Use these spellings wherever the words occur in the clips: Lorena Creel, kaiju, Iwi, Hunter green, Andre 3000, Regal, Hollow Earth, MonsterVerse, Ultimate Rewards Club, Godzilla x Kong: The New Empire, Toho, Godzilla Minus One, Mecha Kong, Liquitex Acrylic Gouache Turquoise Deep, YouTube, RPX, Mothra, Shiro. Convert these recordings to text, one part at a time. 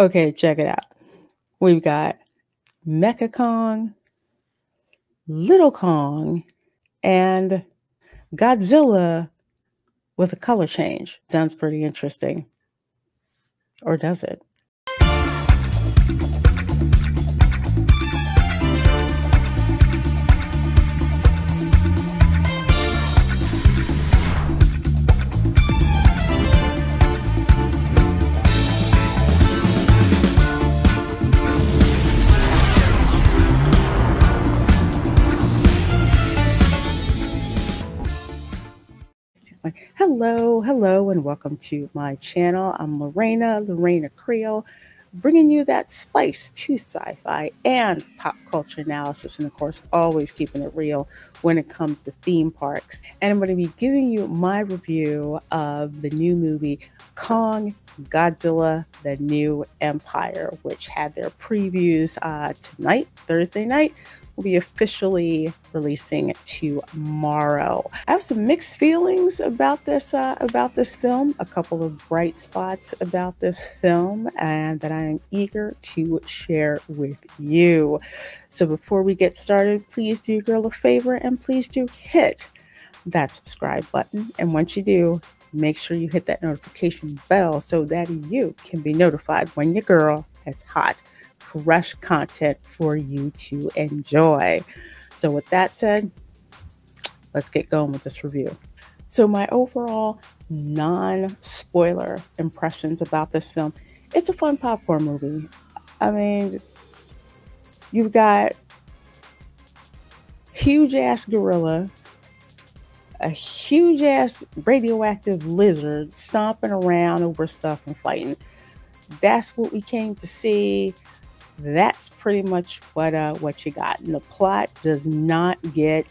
Okay, check it out. We've got Mecha Kong, Little Kong, and Godzilla with a color change. Sounds pretty interesting. Or does it? Hello and welcome to my channel. I'm Lorena Creel, bringing you that spice to sci-fi and pop culture analysis, and of course always keeping it real when it comes to theme parks. And I'm going to be giving you my review of the new movie Kong Godzilla: The New Empire, which had their previews tonight, Thursday night. Will be officially releasing tomorrow. I have some mixed feelings about this film, a couple of bright spots about this film, and that I am eager to share with you. So before we get started, please do your girl a favor and please do hit that subscribe button. And once you do, make sure you hit that notification bell so that you can be notified when your girl is hot. Fresh content for you to enjoy. So with that said, let's get going with this review. So my overall non-spoiler impressions about this film, it's a fun popcorn movie. I mean, you've got huge ass gorilla, a huge ass radioactive lizard stomping around over stuff and fighting. That's what we came to see. That's pretty much what you got, and the plot does not get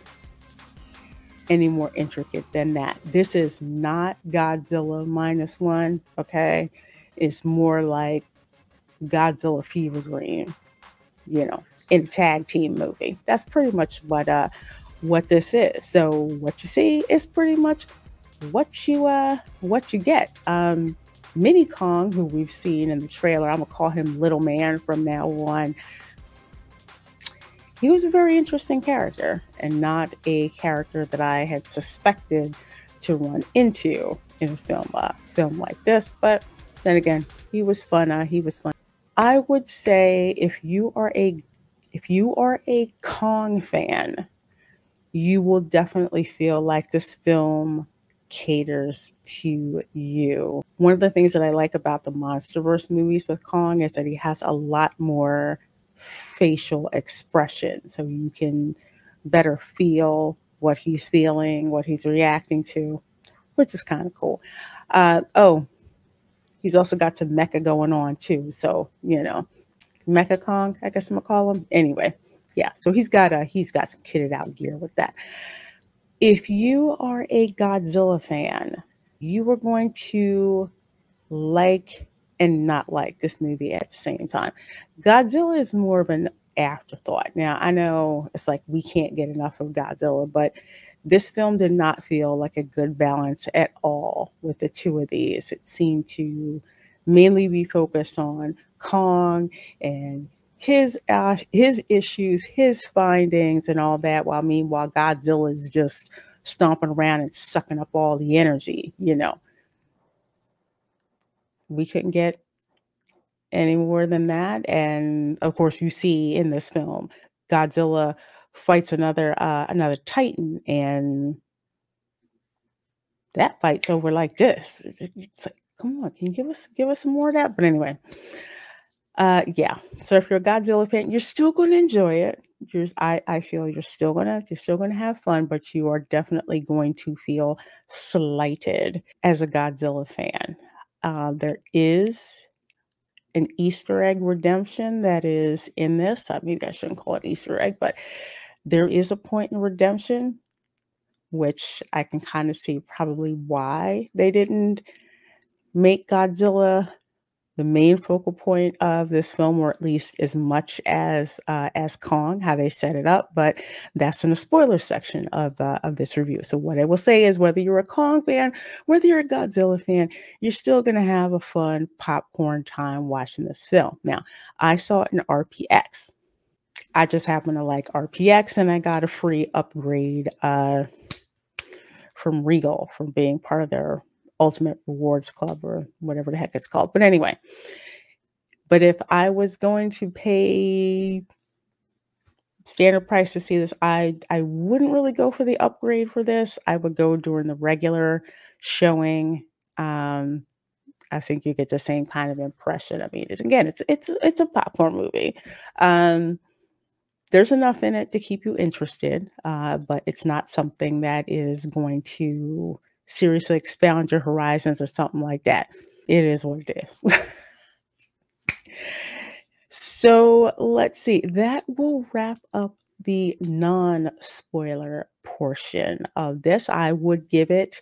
any more intricate than that. This is not Godzilla Minus One, okay? It's more like Godzilla Fever Dream, you know, in a tag team movie. That's pretty much what this is. So what you see is pretty much what you get. Mini Kong, who we've seen in the trailer, I'm gonna call him Little Man from now on. He was a very interesting character and not a character that I had suspected to run into in a film like this. But then again, he was fun. I would say if you are a Kong fan, you will definitely feel like this film caters to you. One of the things that I like about the MonsterVerse movies with Kong is that he has a lot more facial expression, so you can better feel what he's feeling, what he's reacting to, which is kind of cool. Oh, he's also got some mecha going on too, so you know, Mecha Kong, I guess I'm gonna call him. Anyway, yeah, so he's got some kitted out gear with that. If you are a Godzilla fan, you are going to like and not like this movie at the same time. Godzilla is more of an afterthought. Now, I know it's like we can't get enough of Godzilla, but this film did not feel like a good balance at all with the two of these. It seemed to mainly be focused on Kong and his issues, his findings and all that, while meanwhile Godzilla is just stomping around and sucking up all the energy. You know, we couldn't get any more than that. And of course you see in this film Godzilla fights another Titan, and that fight's over like this. It's like, come on, can you give us some more of that? But anyway, yeah, so if you're a Godzilla fan, you're still going to enjoy it. I feel you're still going to have fun, but you are definitely going to feel slighted as a Godzilla fan. There is an Easter egg redemption that is in this. Maybe I shouldn't call it Easter egg, but there is a point in redemption, which I can kind of see probably why they didn't make Godzilla the main focal point of this film, or at least as much as Kong, how they set it up, but that's in the spoiler section of this review. So what I will say is, whether you're a Kong fan, whether you're a Godzilla fan, you're still going to have a fun popcorn time watching this film. Now, I saw it in RPX. I just happen to like RPX, and I got a free upgrade from Regal, from being part of their Ultimate Rewards Club or whatever the heck it's called. But anyway, but if I was going to pay standard price to see this, I wouldn't really go for the upgrade for this. I would go during the regular showing. I think you get the same kind of impression. I mean, it's again, it's a popcorn movie. There's enough in it to keep you interested, but it's not something that is going to seriously expound your horizons or something like that. It is what it is. So let's see. That will wrap up the non-spoiler portion of this. I would give it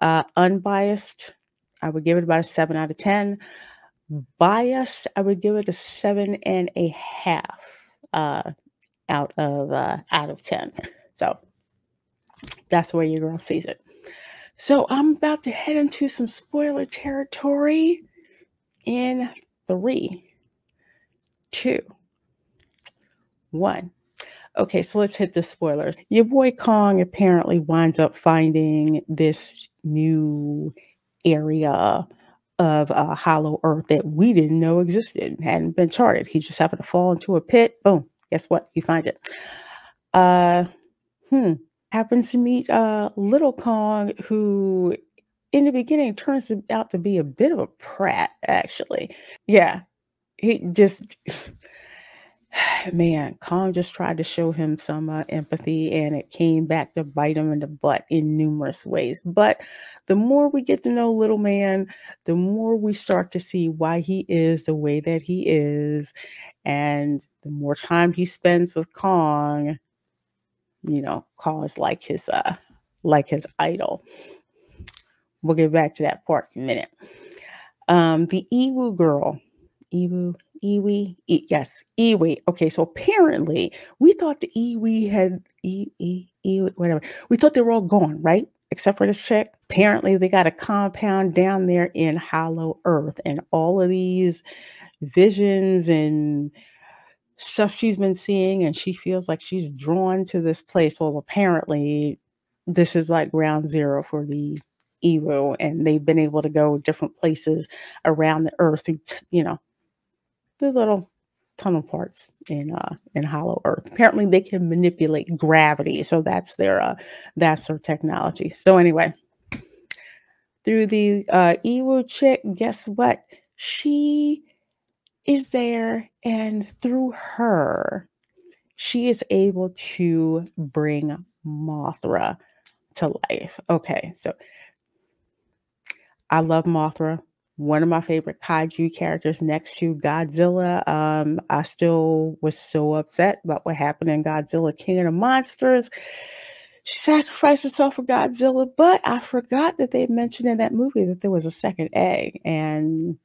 unbiased. I would give it about a 7 out of 10. Biased, I would give it a 7.5 out of 10. So that's where your girl sees it. So I'm about to head into some spoiler territory in 3, 2, 1. Okay, so let's hit the spoilers. Your boy Kong apparently winds up finding this new area of Hollow Earth that we didn't know existed, hadn't been charted. He just happened to fall into a pit. Boom. Guess what? He finds it. Happens to meet little Kong, who in the beginning turns out to be a bit of a prat, actually. Yeah, he just, man, Kong just tried to show him some empathy, and it came back to bite him in the butt in numerous ways. But the more we get to know little man, the more we start to see why he is the way that he is. And the more time he spends with Kong, you know, Kong is like his idol. We'll get back to that part in a minute. The Iwi girl, Iwi. Okay, so apparently we thought the Iwi had whatever. We thought they were all gone, right? Except for this chick. Apparently they got a compound down there in Hollow Earth, and all of these visions and stuff she's been seeing, and she feels like she's drawn to this place. Well, apparently this is like ground zero for the Iwi, and they've been able to go different places around the earth through, you know, the little tunnel parts in Hollow Earth. Apparently they can manipulate gravity, so that's their technology. So anyway, through the Iwi chick, guess what? She is there, and through her, she is able to bring Mothra to life. Okay, so I love Mothra, one of my favorite kaiju characters next to Godzilla. I still was so upset about what happened in Godzilla King of the Monsters. She sacrificed herself for Godzilla, but I forgot that they mentioned in that movie that there was a second egg, and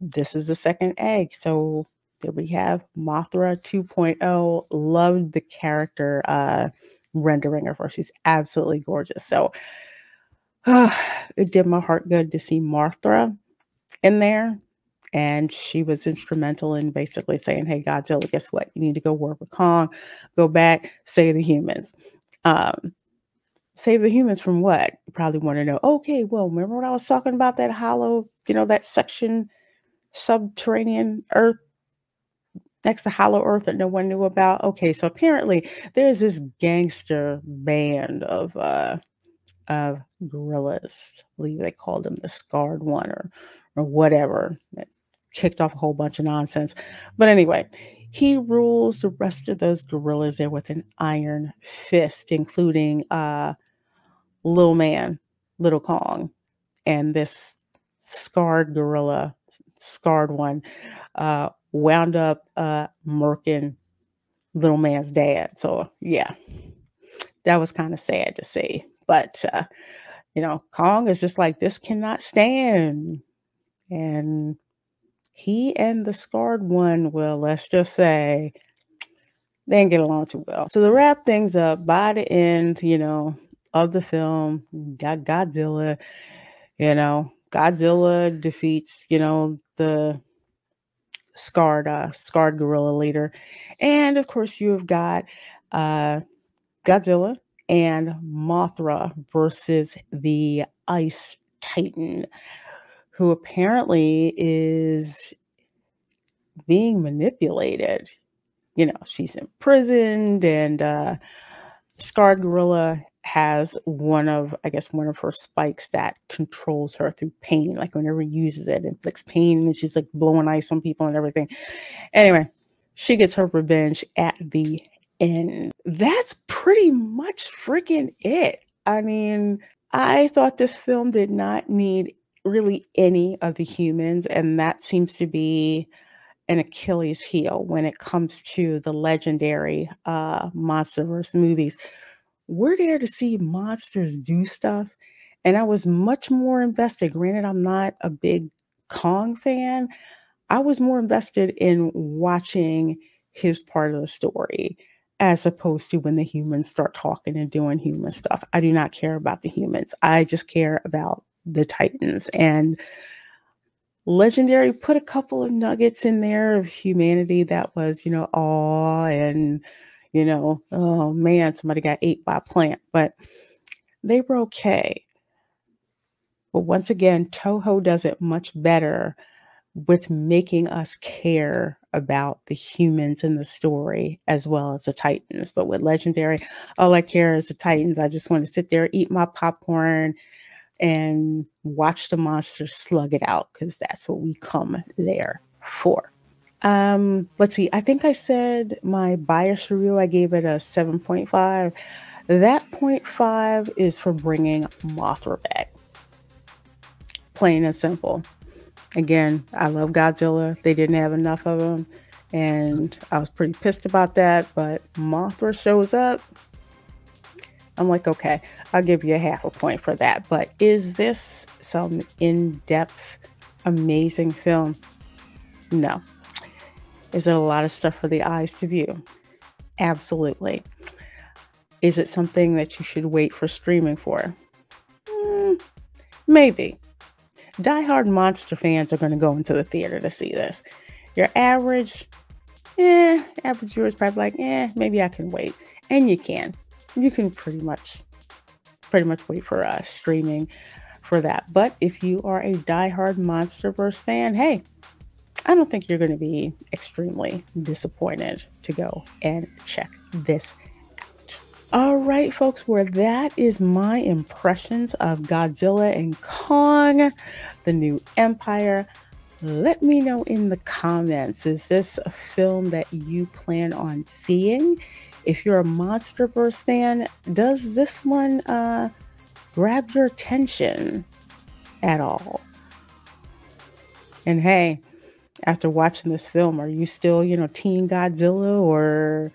this is the second egg. So there we have Mothra 2.0. Loved the character rendering of her. She's absolutely gorgeous. So it did my heart good to see Mothra in there. And she was instrumental in basically saying, hey, Godzilla, guess what? You need to go work with Kong. Go back. Save the humans. Save the humans from what? You probably want to know. Okay, well, remember what I was talking about? That hollow, you know, that section, subterranean earth next to Hollow Earth that no one knew about. Okay, so apparently there's this gangster band of gorillas. I believe they called them the Scarred One or whatever. It kicked off a whole bunch of nonsense. But anyway, he rules the rest of those gorillas there with an iron fist, including little man, little Kong, and this scarred gorilla, Scarred One, wound up murking little man's dad. So yeah, that was kind of sad to see. But you know, Kong is just like, this cannot stand, and he and the scarred one, well, let's just say they didn't get along too well. So to wrap things up, by the end, you know, of the film, Godzilla, you know, Godzilla defeats, you know, the scarred gorilla leader. And of course you have got Godzilla and Mothra versus the Ice Titan, who apparently is being manipulated. You know, she's imprisoned, and Scarred Gorilla has one of, I guess, one of her spikes that controls her through pain. Like whenever he uses it, it inflicts pain, and she's like blowing ice on people and everything. Anyway, she gets her revenge at the end. That's pretty much freaking it. I mean, I thought this film did not need really any of the humans, and that seems to be an Achilles heel when it comes to the legendary MonsterVerse movies. We're there to see monsters do stuff, and I was much more invested. Granted, I'm not a big Kong fan. I was more invested in watching his part of the story as opposed to when the humans start talking and doing human stuff. I do not care about the humans. I just care about the Titans. And Legendary put a couple of nuggets in there of humanity that was, you know, aw, and, you know, oh man, somebody got ate by a plant, but they were okay. But once again, Toho does it much better with making us care about the humans in the story as well as the Titans. But with Legendary, all I care is the Titans. I just want to sit there, eat my popcorn, and watch the monster slug it out, because that's what we come there for. Let's see, I think I said my bias review, I gave it a 7.5. That 0.5 is for bringing Mothra back. Plain and simple. Again, I love Godzilla. They didn't have enough of them, and I was pretty pissed about that, but Mothra shows up. I'm like, okay, I'll give you a half a point for that. But is this some in-depth, amazing film? No. Is it a lot of stuff for the eyes to view? Absolutely. Is it something that you should wait for streaming for? Maybe. Die-hard monster fans are going to go into the theater to see this. Your average, average viewer is probably like, maybe I can wait. And you can. You can pretty much wait for streaming for that. But if you are a diehard MonsterVerse fan, hey, I don't think you're going to be extremely disappointed to go and check this out. All right, folks, well, that is my impressions of Godzilla and Kong, The New Empire. Let me know in the comments, is this a film that you plan on seeing? If you're a MonsterVerse fan, does this one grab your attention at all? And hey, after watching this film, are you still, you know, Team Godzilla or,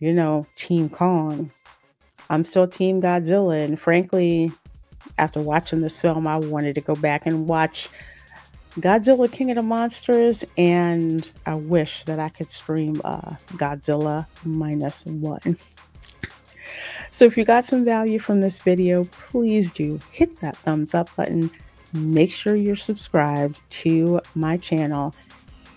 you know, Team Kong? I'm still Team Godzilla. And frankly, after watching this film, I wanted to go back and watch Godzilla King of the Monsters, and I wish that I could stream Godzilla Minus One. So if you got some value from this video, please do hit that thumbs up button. Make sure you're subscribed to my channel,